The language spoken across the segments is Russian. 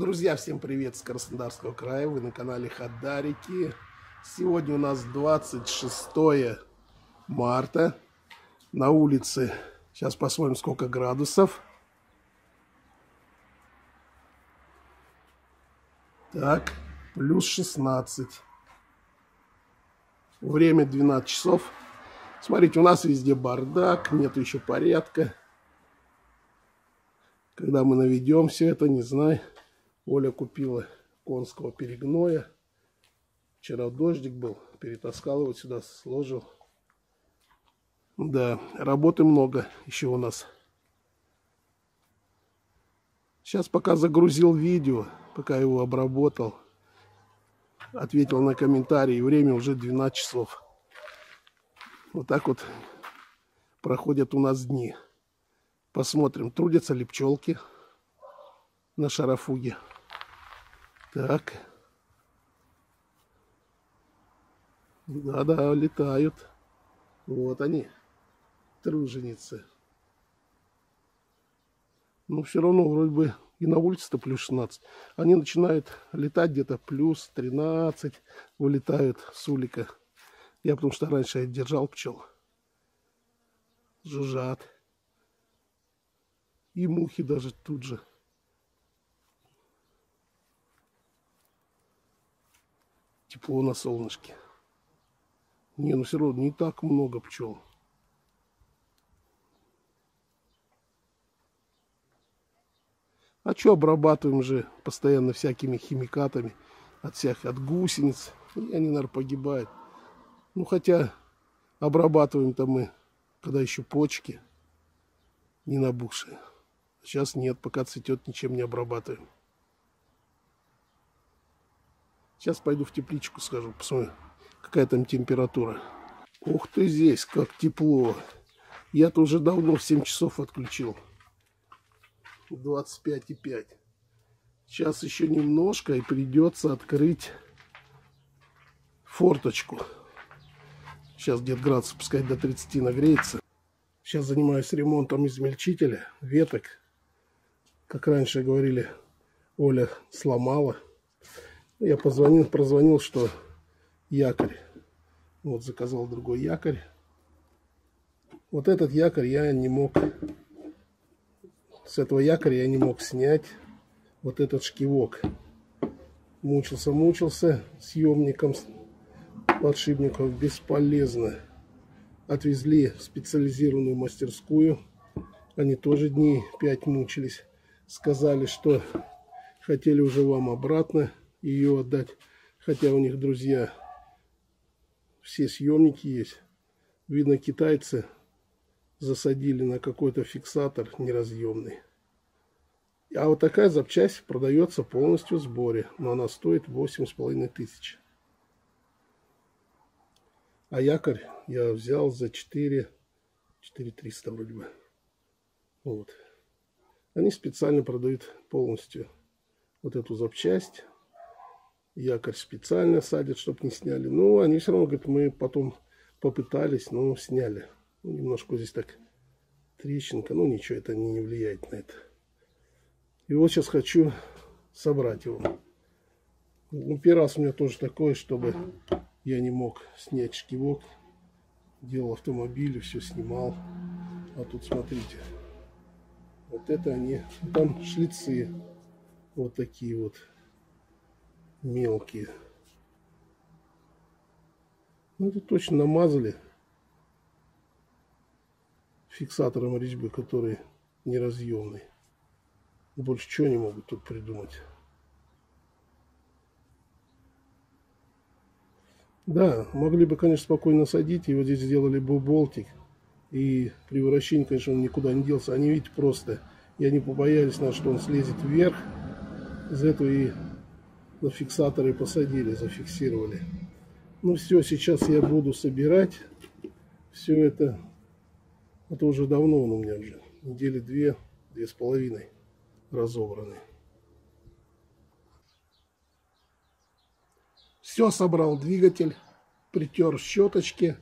Друзья, всем привет с Краснодарского края, вы на канале Ходарики. Сегодня у нас 26 марта, на улице, сейчас посмотрим сколько градусов. Так, плюс 16. Время 12 часов. Смотрите, у нас везде бардак, нет еще порядка. Когда мы наведем все это, не знаю. Оля купила конского перегноя. Вчера дождик был. Перетаскал его сюда, сложил. Да, работы много еще у нас. Сейчас пока загрузил видео, пока его обработал. Ответил на комментарии. Время уже 12 часов. Вот так вот проходят у нас дни. Посмотрим, трудятся ли пчелки на шарафуге. Так. Да-да, летают. Вот они, труженицы. Но все равно вроде бы и на улице-то плюс 16. Они начинают летать где-то плюс 13. Вылетают с улика. Я потому что раньше держал пчел. Жужжат. И мухи даже тут же. Тепло на солнышке. Не, ну все равно не так много пчел. А что обрабатываем же постоянно всякими химикатами от гусениц. И они, наверное, погибают. Ну хотя обрабатываем-то мы, когда еще почки не набухшие. Сейчас нет, пока цветет, ничем не обрабатываем. Сейчас пойду в тепличку схожу, посмотрю, какая там температура. Ух ты, здесь как тепло. Я-то уже давно в 7 часов отключил. 25,5. Сейчас еще немножко и придется открыть форточку. Сейчас где-то градусов, пускай до 30 нагреется. Сейчас занимаюсь ремонтом измельчителя, веток. Как раньше говорили, Оля сломала. Я прозвонил, что якорь. Вот, заказал другой якорь. Вот этот якорь я не мог... С этого якоря я не мог снять вот этот шкивок. Мучился съемником подшипников. Бесполезно. Отвезли в специализированную мастерскую. Они тоже дней 5 мучились. Сказали, что хотели уже вам обратно ее отдать. Хотя у них, друзья, все съемники есть. Видно, китайцы засадили на какой-то фиксатор неразъемный. А вот такая запчасть продается полностью в сборе. Но она стоит 8500. А якорь я взял за 4300 вроде бы. Вот. Они специально продают полностью вот эту запчасть. Якорь специально садят, чтобы не сняли. Но они все равно говорят, мы потом попытались, но сняли. Ну, немножко здесь так трещинка. Ну ничего, это не влияет на это. И вот сейчас хочу собрать его. Ну, первый раз у меня тоже такое, чтобы... Я не мог снять шкивок, делал автомобиль, все снимал. А тут смотрите, вот это они, там шлицы вот такие вот мелкие. Ну это точно намазали фиксатором резьбы, который неразъемный. Больше чего не могут тут придумать. Да, могли бы, конечно, спокойно садить. И вот здесь сделали бы болтик. И при вращении, конечно, он никуда не делся. Они, видите, просто... И они побоялись, что он слезет вверх. Из этого и на фиксаторы посадили, зафиксировали. Ну все, сейчас я буду собирать все это. Это уже давно, он у меня уже недели 2–2,5 разобраны. Все, собрал двигатель, притер щеточки.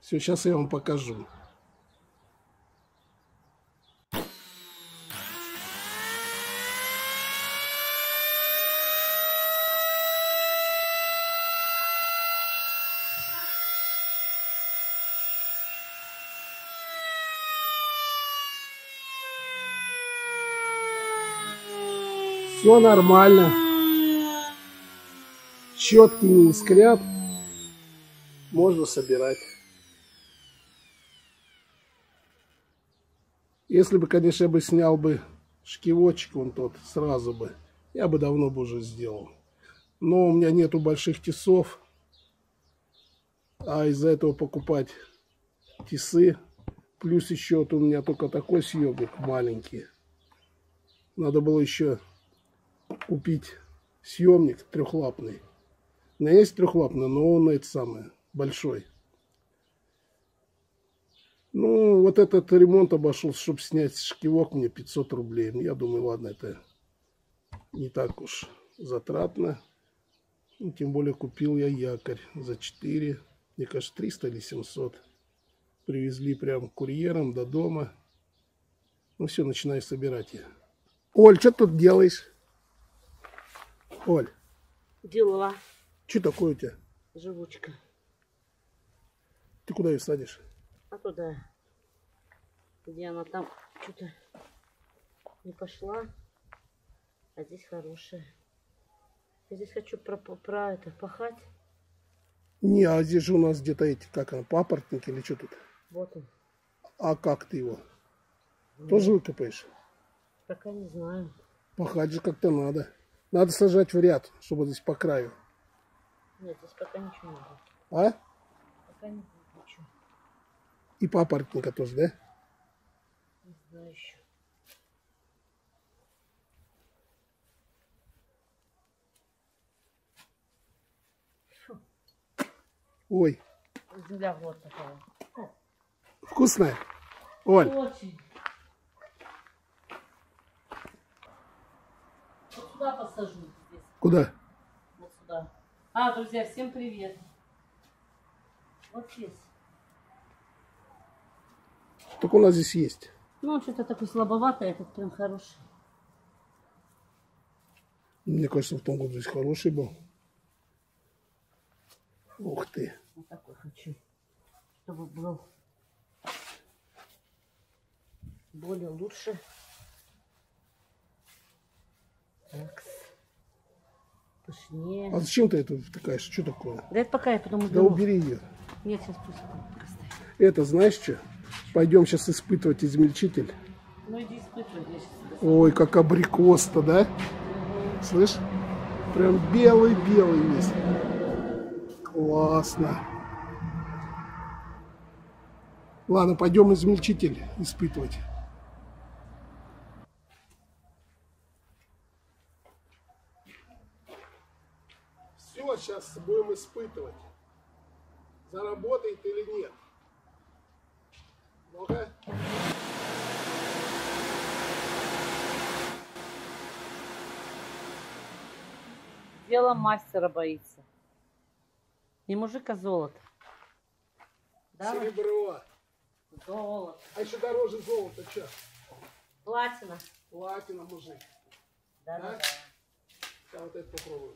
Все, сейчас я вам покажу. Все нормально. Щетки не искрят. Можно собирать. Если бы, конечно, я бы снял бы шкивочек вон тот, сразу бы, я бы давно бы уже сделал. Но у меня нету больших тесов. А из-за этого покупать тесы. Плюс еще вот у меня только такой съемник маленький. Надо было еще купить съемник трехлапный. У меня есть трехлапный, но он это самое, большой. Ну, вот этот ремонт обошелся, чтобы снять шкивок, мне 500 рублей. Я думаю, ладно, это не так уж затратно. Ну, тем более купил я якорь за 4, мне кажется, 300 или 700. Привезли прям курьером до дома. Ну, все, начинаю собирать я. Оль, что ты тут делаешь? Оль. Дела. Что такое у тебя? Живучка. Ты куда ее садишь? А туда, где она там что-то не пошла, а здесь хорошая. Я здесь хочу пахать. Не, а здесь же у нас где-то эти, как она, папоротники или что тут? Вот он. А как ты его? Да. Тоже выкопаешь? Пока не знаю. Пахать же как-то надо. Надо сажать в ряд, чтобы здесь по краю. Нет, здесь пока ничего не будет. А? Пока не будет ничего. И папоротника тоже, да? Не знаю еще. Фу. Ой. Земля вот такая. Вкусная? Оль. Очень. Вот сюда посажу. Здесь. Куда? Вот сюда. А, друзья, всем привет. Вот здесь. Так у нас здесь есть. Ну, что-то такой слабоватый, этот прям хороший. Мне кажется, в том году здесь хороший был. Ух ты. Вот такой хочу, чтобы был более лучше. Так. Пышнее. А зачем ты это втыкаешь? Что такое? Да это пока я потом уберу. Да убери ее. Нет, сейчас пусть поставим. Это знаешь что? Пойдем сейчас испытывать измельчитель. Ну иди испытывай. Ой, как абрикос-то, да? Угу. Слышь? Прям белый-белый весь. Классно. Ладно, пойдем измельчитель испытывать. Все, сейчас будем испытывать. Заработает или нет. Ну-ка. Дело мастера боится. Не мужик, а золото. Да? Серебро. Золото. А еще дороже золото, что? Платина. Платина, мужик. Да, да? Да. Вот это попробуем.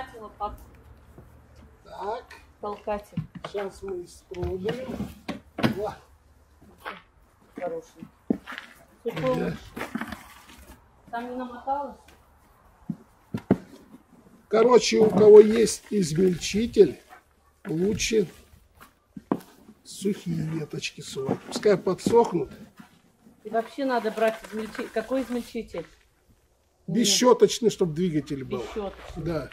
потратила под... Так. Толкатель. Сейчас мы испробуем. Во. Хороший. Да. Там не намоталось? Короче, у кого есть измельчитель, лучше сухие веточки сувать. Пускай подсохнут. И вообще надо брать измельчитель. Какой измельчитель? Бесщеточный, чтобы двигатель был. Бесщеточный. Да.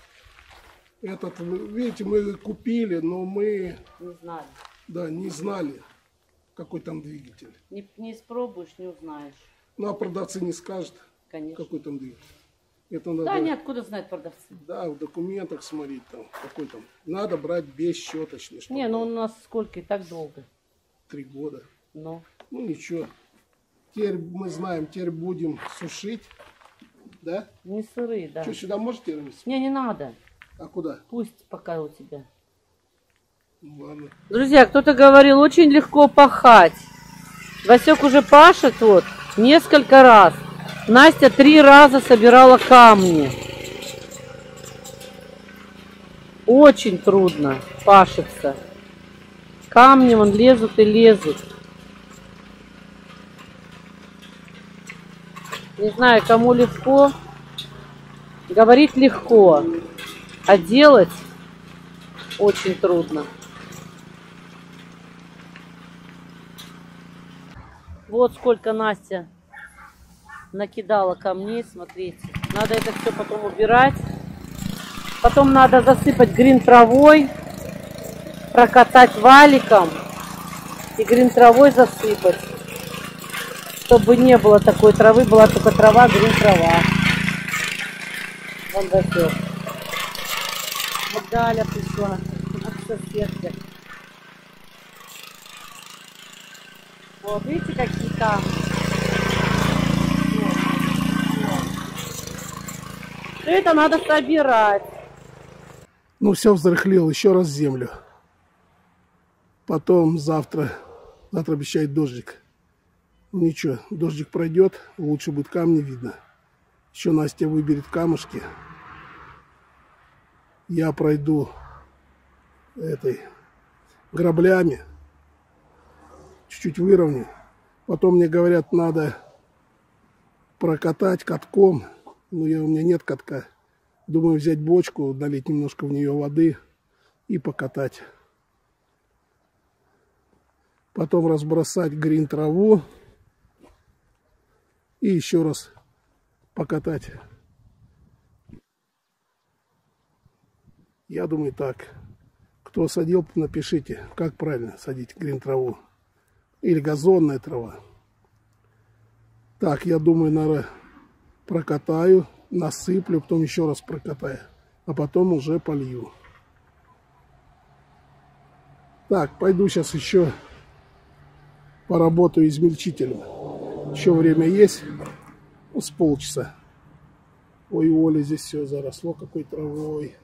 Этот, видите, мы купили, но мы... Не знали. Да, не знали, какой там двигатель. Не испробуешь, не узнаешь. Ну, а продавцы не скажут, конечно, какой там двигатель. Это надо... Да, они откуда знают продавцы? Да, в документах смотреть там, какой там. Надо брать бесщеточный. Не, ну у нас сколько и так долго? 3 года. Но. Ну, ничего. Теперь мы знаем, теперь будем сушить. Да? Не сырые, да. Что, сюда можете рвать? Не, не надо. А куда? Пусть пока у тебя. Ну, ладно. Друзья, кто-то говорил, очень легко пахать. Васек уже пашет вот несколько раз. Настя 3 раза собирала камни. Очень трудно пашется. Камни вон лезут и лезут. Не знаю, кому легко. Говорить легко. А делать очень трудно. Вот сколько Настя накидала камней, смотрите. Надо это все потом убирать. Потом надо засыпать грин-травой, прокатать валиком и грин-травой засыпать. Чтобы не было такой травы, была только трава, грин-трава. Вот засек. Галя пришла от соседки. Вот, видите, какие камни? Все это надо собирать. Ну, все взрыхлил. Еще раз землю. Потом завтра. Завтра обещает дождик. Ну, ничего, дождик пройдет. Лучше будет камни видно. Еще Настя выберет камушки. Я пройду этой граблями, чуть-чуть выровню. Потом мне говорят, надо прокатать катком. Но у меня нет катка. Думаю, взять бочку, налить немножко в нее воды и покатать. Потом разбросать грин-траву и еще раз покатать. Я думаю так. Кто садил, напишите, как правильно садить грин-траву. Или газонная трава. Так, я думаю, наверное, прокатаю, насыплю, потом еще раз прокатаю. А потом уже полью. Так, пойду сейчас еще поработаю измельчителем. Еще время есть. Ну, с полчаса. Ой, Оля, здесь все заросло какой травой.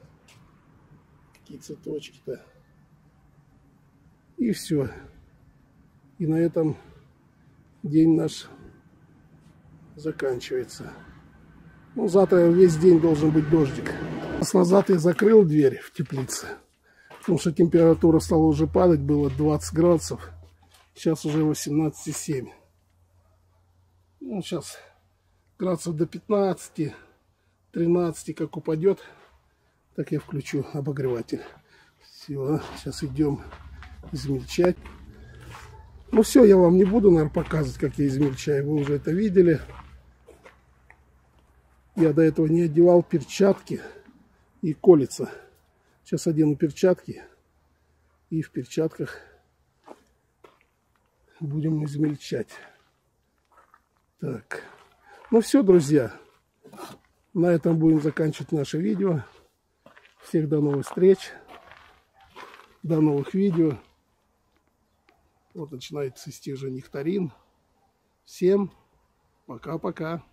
Какие цветочки-то. И все. И на этом день наш заканчивается. Ну, завтра весь день должен быть дождик. Час назад я закрыл дверь в теплице, потому что температура стала уже падать, было 20 градусов. Сейчас уже 18,7. Ну, сейчас градусов до 15, 13, как упадет. Так я включу обогреватель. Все, сейчас идем измельчать. Ну все, я вам не буду, наверное, показывать, как я измельчаю. Вы уже это видели. Я до этого не одевал перчатки и колется. Сейчас одену перчатки и в перчатках будем измельчать. Так. Ну все, друзья. На этом будем заканчивать наше видео. Всех до новых встреч, до новых видео. Вот начинает цвести уже нектарин. Всем пока-пока.